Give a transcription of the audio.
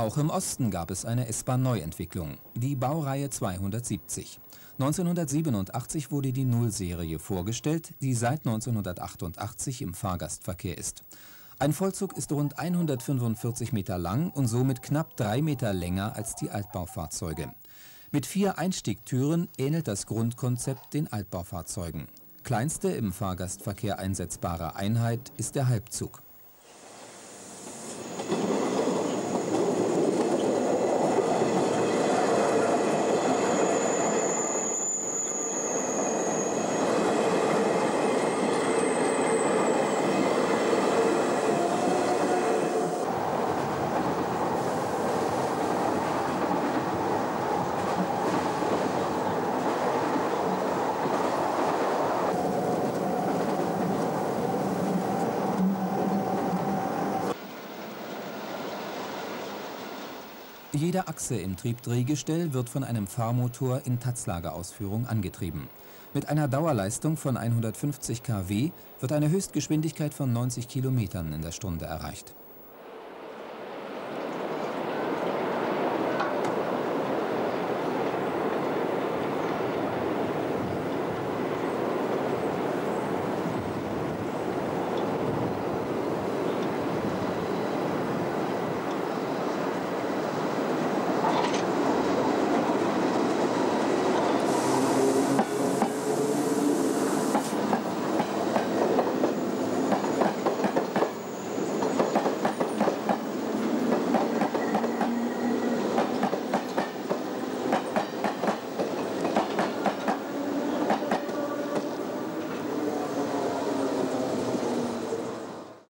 Auch im Osten gab es eine S-Bahn-Neuentwicklung, die Baureihe 270. 1987 wurde die Nullserie vorgestellt, die seit 1988 im Fahrgastverkehr ist. Ein Vollzug ist rund 145 Meter lang und somit knapp 3 Meter länger als die Altbaufahrzeuge. Mit 4 Einstiegtüren ähnelt das Grundkonzept den Altbaufahrzeugen. Kleinste im Fahrgastverkehr einsetzbare Einheit ist der Halbzug. Jede Achse im Triebdrehgestell wird von einem Fahrmotor in Tatzlagerausführung angetrieben. Mit einer Dauerleistung von 150 kW wird eine Höchstgeschwindigkeit von 90 km/h erreicht.